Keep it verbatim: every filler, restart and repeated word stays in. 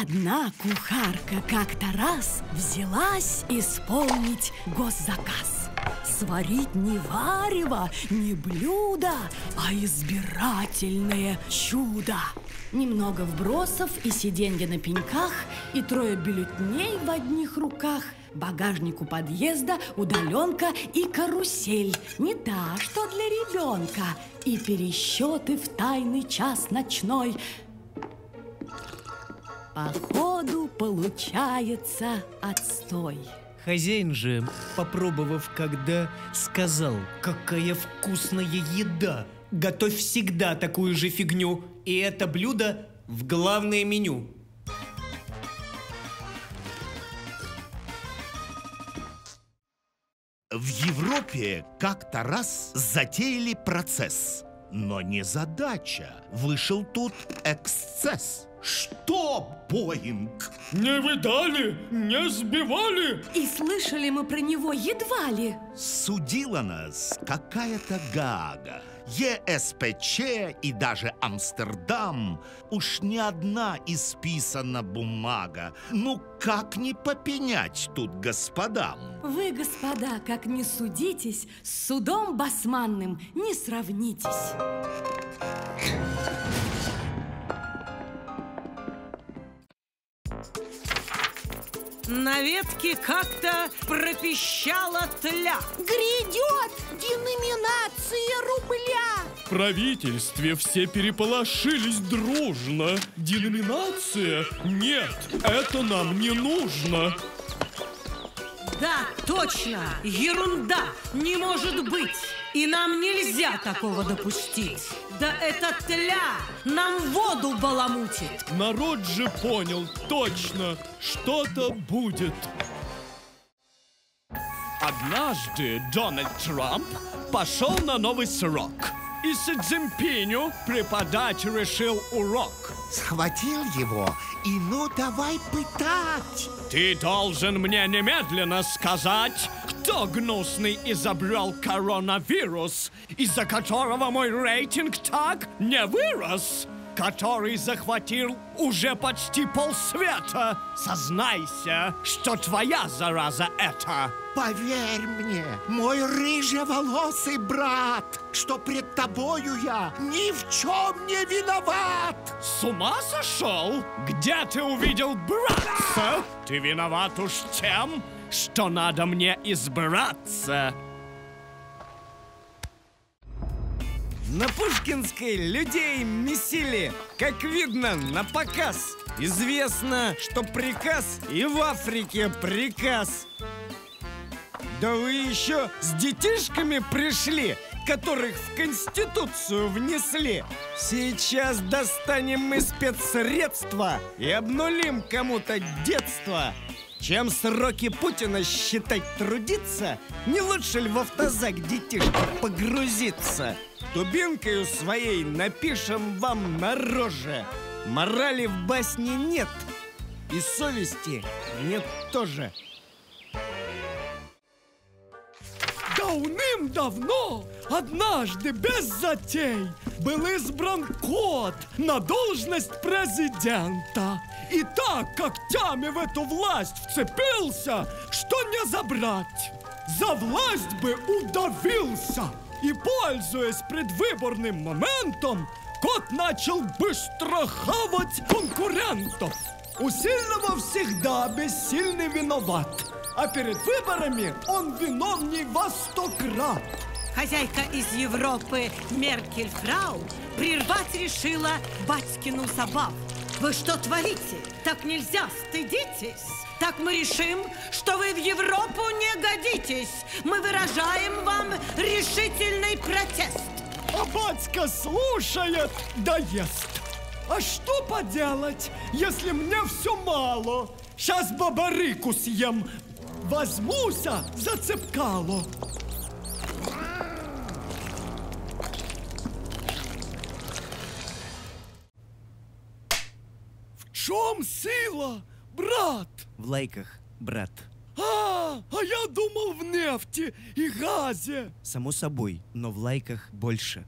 Одна кухарка как-то раз взялась исполнить госзаказ. Сварить не варево, не блюдо, а избирательное чудо. Немного вбросов и сиденья на пеньках, и трое бюллетеней в одних руках, багажник у подъезда, удаленка и карусель. Не та, что для ребенка. И пересчеты в тайный час ночной. Походу, получается отстой. Хозяин же, попробовав когда, сказал: какая вкусная еда! Готовь всегда такую же фигню, и это блюдо в главное меню. В Европе как-то раз затеяли процесс, но не задача. Вышел тут эксцесс. Что, Боинг? Не видали, не сбивали. И слышали мы про него едва ли. Судила нас какая-то Гаага, Е С П Ч и даже Амстердам. Уж не одна исписана бумага. Ну как не попенять тут господам? Вы, господа, как не судитесь, с судом Басманным не сравнитесь. На ветке как-то пропищала тля. Грядет деноминация рубля. В правительстве все переполошились дружно. Деноминация? Нет, это нам не нужно. Да, точно, ерунда, не может быть. И нам нельзя такого допустить. Да эта тля нам воду баламутит. Народ же понял, точно, что-то будет. Однажды Дональд Трамп пошел на новый срок. И Си Цзиньпиню преподать решил урок. Схватил его и ну давай пытать. Ты должен мне немедленно сказать, кто гнусный изобрел коронавирус, из-за которого мой рейтинг так не вырос, который захватил уже почти полсвета. Сознайся, что твоя зараза это. Поверь мне, мой рыжеволосый брат, что пред тобою я ни в чем не виноват. С ума сошел? Где ты увидел братца? Ты виноват уж тем, что надо мне избраться. На Пушкинской людей месили, как видно, на показ. Известно, что приказ и в Африке приказ. Да вы еще с детишками пришли, которых в Конституцию внесли. Сейчас достанем мы спецсредства и обнулим кому-то детство. Чем сроки Путина считать трудиться, не лучше ли в автозак детишка погрузиться? Дубинкою своей напишем вам на роже. Морали в басне нет, и совести нет тоже. Давным-давно, однажды без затей, был избран кот на должность президента. И так когтями в эту власть вцепился, что не забрать. За власть бы удавился. И, пользуясь предвыборным моментом, кот начал быстро хавать конкурентов. У сильного всегда бессильный виноват, а перед выборами он виновней во сто крат. Хозяйка из Европы Меркель фрау прервать решила батькину забаву. Вы что творите? Так нельзя, стыдитесь. Так мы решим, что вы в Европу не годитесь. Мы выражаем вам решительный протест. А батька слушает, да ест. А что поделать, если мне все мало? Сейчас бабарику съем. Возьмуся за цепкало. В чем сила, брат? В лайках, брат. А, а я думал в нефти и газе. Само собой, но в лайках больше.